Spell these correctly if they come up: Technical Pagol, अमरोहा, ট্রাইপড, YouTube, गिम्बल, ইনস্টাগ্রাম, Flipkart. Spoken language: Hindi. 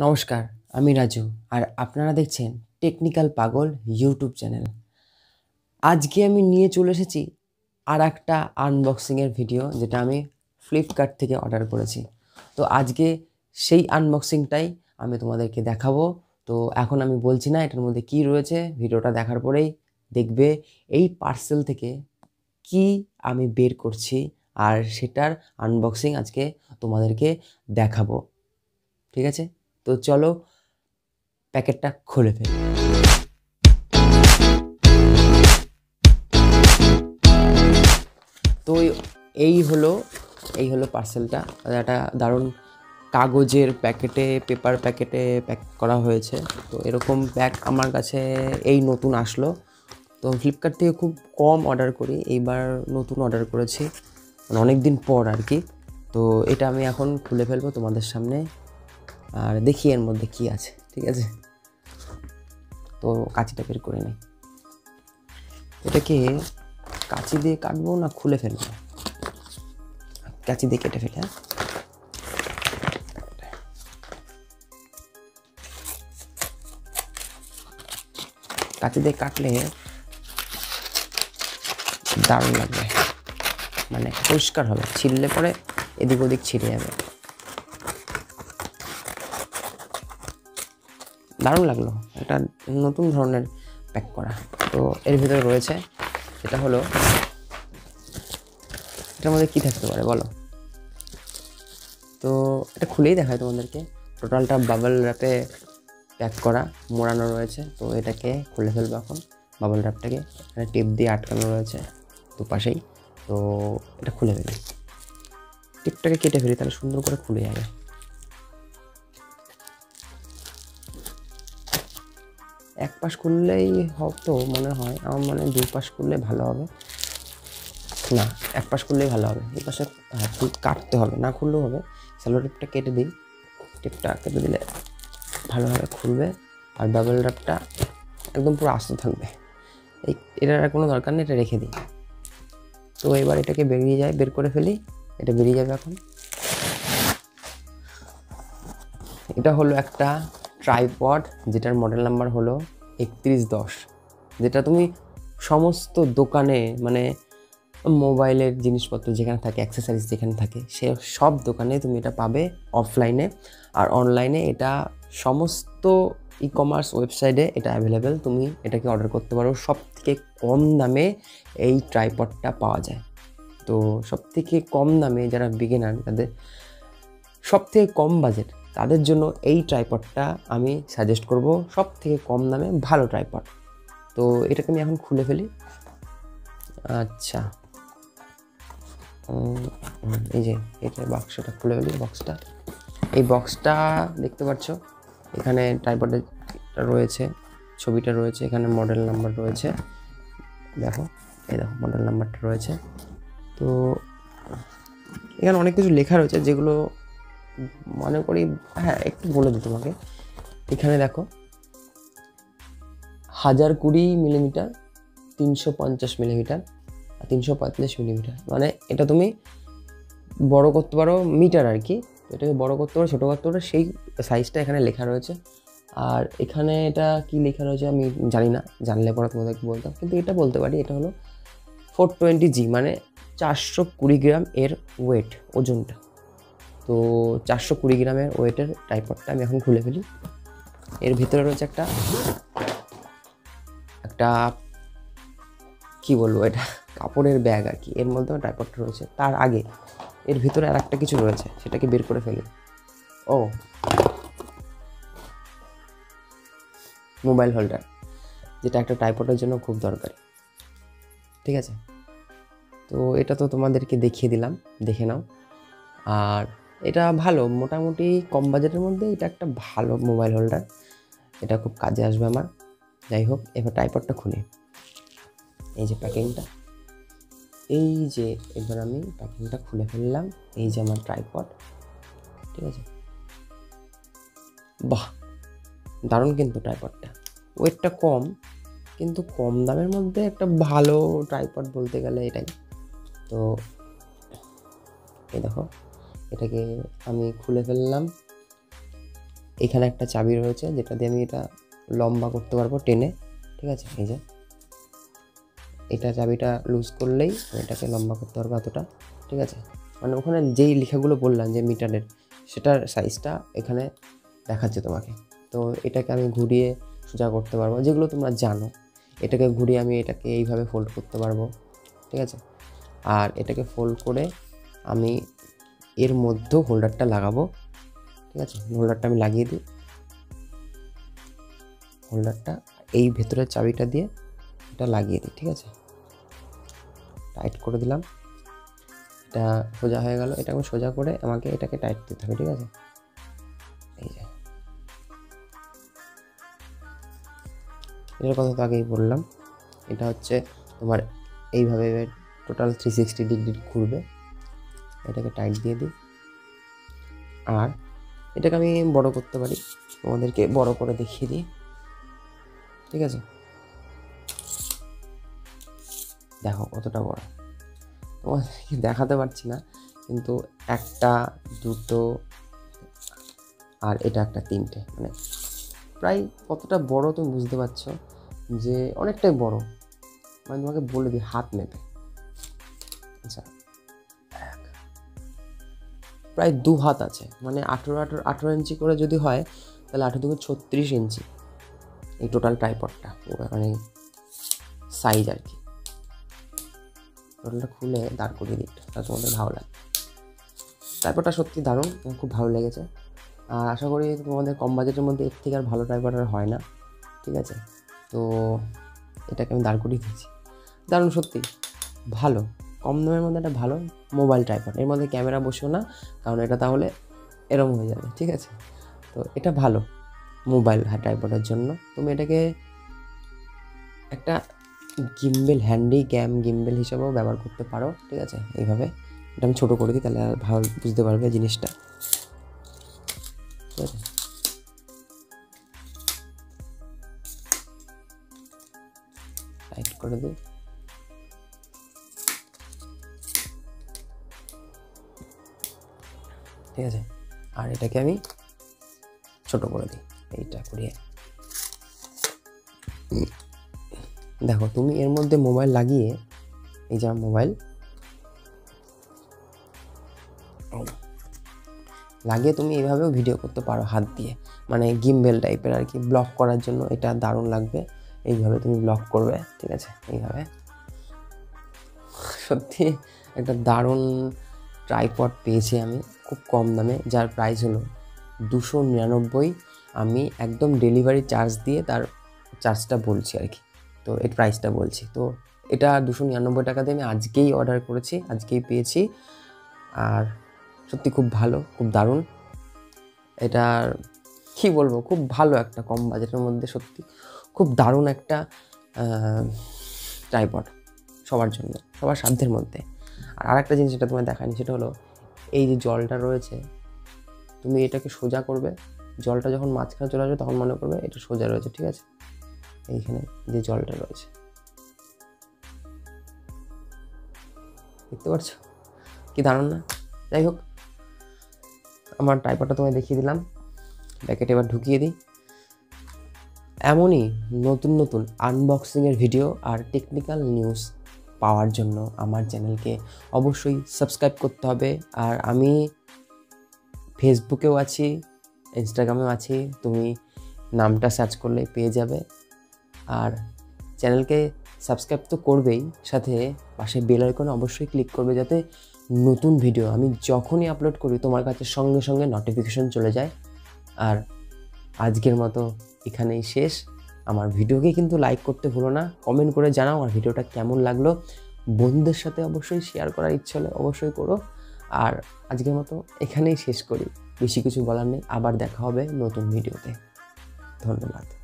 नमस्कार आमी राजू और आपनारा देखछेन टेक्निकल पागल यूट्यूब चैनल। आज के आमी निये चले एसेछि आर एकटा आनबक्सिंगेर भिडियो जेटा आमी फ्लिपकार्ट थेके अर्डर करेछि। तो आज के सेई आनबक्सिंगटाई आमी तोमादेरके देखाबो। तो एखन आमी बोलछि ना एटार मध्य कि रयेछे, भिडियोटा देखार परेई देखबे एई पार्सेल थेके कि आमी बेर करछि आर सेटार आनबक्सिंग आज के तोमादेरके देखाबो। ठीक आछे, तो चलो पैकेटटा खुले फेल। तो यही हलो पार्सेलटा एक दारुण कागजेर पैकेटे पेपर पैकेटे पैक करा होयेछे। तो एरकम पैक आमार काछे एई नतून आसलो। तो फ्लिपकार्ट थेके खूब कम अर्डर करी, एइबार नतून अर्डर करेछि माने अनेक दिन पर आर कि। तो एटा आमि एखन खुले फेलबो तोमादेर सामने और देखिए एर मध्य कि आछे। ठीक आछे, तो काचिटा बेर करे नेइ। एटाके काची दिए काटबो ना खुले फेलबो? काची दिए केटे फेले। काची दिए काटले दारुण लागबे, माने परिष्कार होबे, छिड़ले परे एदिक ओदिक छिड़े जाबे। दारुण लागलो, एक नतून धरनेर पैक करा। तो एर भितरे रयेछे एटा हलो, एटार मध्य कि थाकते पारे बोलो? तो एटा खुलेई देखाई तोमादेरके। टोटालटा बाबल र्यापे पैक करा, मोड़ानो रयेछे। तो एटाके खुले फेलबो एखन। बाबल र्यापटाके एखाने टेप दिए आटकानो रयेछे दुपाशेई। तो एटा खुले फेली, टेपटाके केटे फेली, ताहले सुंदर करे खुले जाबे। एक पास करलेई हतो मने हय, आमार मने दुई पास करले भालो हबे। ना, एक पास करलेई भालो हबे। एई पाशे काटते हबे, ना खुललेও हबे। सेलो टेपटा केटे दिই, टेपटा केटे दिले ভালোভাবে খুলবে আর বাবল র্যাপটা একদম পুরো আস্ত থাকবে। এই এটার কোনো দরকার নেই, এটা রেখে দিই। তো এবার এটাকে বেরিয়ে যায়, বের করে ফেলি। এটা বেরিয়ে যাবে এখন। এটা হলো একটা ट्राइपड जेटार मडल नम्बर हलो 3110, जेटा तुम समस्त दोकने माने मोबाइल जिनिसपत्र जेखाने थाके एक्सेसरिज जेखाने थाके से सब दोकने तुम एटा पाबे अफलाइने और अनलाइने। एटा समस्त इ कमार्स वेबसाइटे एटा अवेलेबल। तुम एटाके अर्डर करते पारो, सबथेके कम दामे एई ट्राइपडटा पावा जाय। तो सबथेके कम दामे जारा बिगिनार तादेर सबथेके कम बाजेट तादेर जोन्नो एई ट्राइपडटा आमी सजेस्ट करब, सबथेके कम दामे भालो ट्राइपड। तो एटाके आमी एखन खुले फेली। अच्छा, এই যে এটা বক্সটা খুলে ফেলি। বক্সটা, এই বক্সটা দেখতে পাচ্ছ, এখানে ট্রাইপডের রয়েছে, ছবিটা রয়েছে, এখানে মডেল নাম্বার রয়েছে। দেখো, এই দেখো মডেল নাম্বারটা রয়েছে। তো এখানে অনেক কিছু লেখা রয়েছে যেগুলো মনে করি, হ্যাঁ একটু বলে দিই তোমাকে। এখানে দেখো 1020 মিলিমিটার, 350 মিলিমিটার আর 345 মিলিমিটার। মানে এটা তুমি বড় করতে পারো মিটার আর কি, এটাকে বড় করতে পারো ছোটো করতে পারো, সেই সাইজটা এখানে লেখা রয়েছে। আর এখানে এটা কি লেখা রয়েছে আমি জানি না, জানলে পরে তোমাদের কি বলতাম, কিন্তু এটা বলতে পারি এটা হলো 420g, মানে 420 গ্রাম এর ওয়েট, ওজনটা। तो 420 ग्राम वेटर ट्राइपडटा आमि एखन खुले फेली। एर भितरे रयेछे एकटा एकटा कि बोलबो, एटा कापड़ेर बैग आर कि। एर मध्य ट्राइपडटा रयेछे। तार आगे एर भितरे आरेकटा किछु रयेछे, सेटाके बेर करे फेली। ओ मोबाइल होल्डार, जेटा एकटा ट्राइपडेर जोन्नो खूब दरकारी। ठीक आछे, तो एटा तो तोमादेरके देखिए दिलाम, देखे नाओ। আর এটা ভালো, মোটামুটি কম বাজেটের মধ্যে এটা একটা ভালো মোবাইল হোল্ডার, এটা খুব কাজে আসবে আমার। যাই হোক, এবার ট্রাইপডটা খুলে, এই যে প্যাকিংটা, এই যে এবার আমি প্যাকিংটা খুলে ফেললাম। এই যে আমার ট্রাইপড। ঠিক আছে, বাহ দারুণ কিন্তু ট্রাইপডটা। ওয়েটটা কম, কিন্তু কম দামের মধ্যে একটা ভালো ট্রাইপড বলতে গেলে এটাই। তো এই দেখো, এটাকে আমি খুলে ফেললাম। एखे एक चाबी रही है जेटा दिए लम्बा करते टेने ठीक है। ये यहाँ चाबिटा लूज कर ले लम्बा करते ठीक है। मैं ओखाने जे लेखागुलो बोललाम जो मीटारेर सेटार साइजटा एखाने देखाच्छि तुम्हें तो एटाके आमी घुरिए सोजा करते पारबो जेगुलो तोमरा जानो एटाके घुरिए आमी एटाके एइभावे फोल्ड करते पारबो ठीक है। और एटाके फोल्ड करे आमी एर मध्य होल्डारटा लागाबो ठीक है। होल्डारटा आमी लागिए दिई होल्डारटा एइ भेतरेर चाबिटा दिए एटा लागिए दिई ठीक है। टाइट करे दिलाम सोजा हो गल ये सोजा कर टाइट दीते हैं ठीक है। यार कथा तो आगे बोल ये तुम्हारे टोटाल 360 डिग्री घूर एटे टाइट दिए दी और ये बड़ो करते तुम्हारे के बड़ो कर देखिए दी ठीक है। देखो कतटा बड़ा তোমাকে দেখাতে পারছি না কিন্তু একটা দুটো আর এটা একটা তিনটে মানে প্রায় কতটা বড় তুমি বুঝতে পারছো যে অনেকটাই বড়। মানে তোমাকে বলে দিই হাত মেপে আচ্ছা প্রায় দু হাত আছে মানে 18 ইঞ্চি করে যদি হয় তাহলে 18 থেকে 36 ইঞ্চি এই টোটাল ট্রাইপডটা মানে সাইজ আর কি। টোটালটা খুলে দাঁড় করিয়ে দিই তাহলে তোমাদের ভালো লাগে। ট্রাইপডটা সত্যি দারুণ খুব ভালো লেগেছে আর আশা করি তোমাদের কম বাজেটের মধ্যে এর থেকে আর ভালো ট্রাইপড আর হয় না ঠিক আছে। তো এটাকে আমি দাঁড় করিয়ে দিয়েছি দারুণ সত্যি ভালো কম দামের মধ্যে একটা ভালো মোবাইল ট্রাইপড এর মধ্যে ক্যামেরা বসেও না কারণ এটা তাহলে এরম হয়ে যাবে ঠিক আছে। তো এটা ভালো মোবাইল ট্রাইপডের জন্য তুমি এটাকে একটা गिम्बल हैंडी कैम गिम्बल हिसाब से व्यवहार करते पारो ठीक है। ये छोटो कर दी तेल भाव बुझते पर जिनिसटा ठीक है। टाइट कर दी ठीक है और एटाके आमी छोटो कर दी एटा करिए देखो तुम एर मध्य मोबाइल लागिए ये मोबाइल लागिए तुम ये भिडियो करते पारो हाथ दिए माने गिम्बेल टाइपर और कि ब्लक करार जन्य एटा दारुण लागबे ये तुम ब्लक करबे ठीक है। ये सत्यि एक दारुण ट्राइपड पेयेछि आमी खूब कम दामे जार प्राइस हलो 299 आमी एकदम डेलिवरी चार्ज दिए तार चार्जटा बोलछि आर कि तो ये प्राइसटा बोलছি तो এটা 299 টাকা দিয়ে আমি আজকেই অর্ডার করেছি আজকেই পেয়েছি আর সত্যি খুব ভালো খুব দারুণ এটা কি বলবো খুব ভালো একটা কম বাজেটের মধ্যে সত্যি খুব দারুণ একটা ট্রাইপড সবার জন্য সবার সাধ্যের মধ্যে। আর আরেকটা জিনিস যেটা তোমায় দেখাইনি সেটা হলো এই যে জলটা রয়েছে তুমি এটাকে সোজা করবে জলটা যখন মাঝখানে চলে আসবে তখন মনে করবে এটা সোজা রয়েছে ঠিক আছে। এইখানে যে জলটা রয়েছে দেখতে পাচ্ছ কি দারুণ না। যাই হোক আমার ট্রাইপডটা তোমায় দেখিয়ে দিলাম প্যাকেটে এবার ঢুকিয়ে দিই। এমনই নতুন নতুন আনবক্সিংয়ের ভিডিও আর টেকনিক্যাল নিউজ পাওয়ার জন্য আমার চ্যানেলকে অবশ্যই সাবস্ক্রাইব করতে হবে। আর আমি ফেসবুকেও আছি ইনস্টাগ্রামেও আছি তুমি নামটা সার্চ করলে পেয়ে যাবে। আর চ্যানেলকে সাবস্ক্রাইব তো করবেই সাথে পাশে বেল আইকনে অবশ্যই ক্লিক করবে যাতে নতুন ভিডিও আমি যখনই আপলোড করি তোমার কাছে সঙ্গে সঙ্গে নোটিফিকেশন চলে যায়। আর আজকের মতো এখানেই শেষ। আমার ভিডিওকে কিন্তু লাইক করতে ভুলো না কমেন্ট করে জানাও আমার ভিডিওটা কেমন লাগলো বন্ধুদের সাথে অবশ্যই শেয়ার করার ইচ্ছে হলে অবশ্যই করো। আর আজকের মতো এখানেই শেষ করি বেশি কিছু বলার নেই আবার দেখা হবে নতুন ভিডিওতে ধন্যবাদ।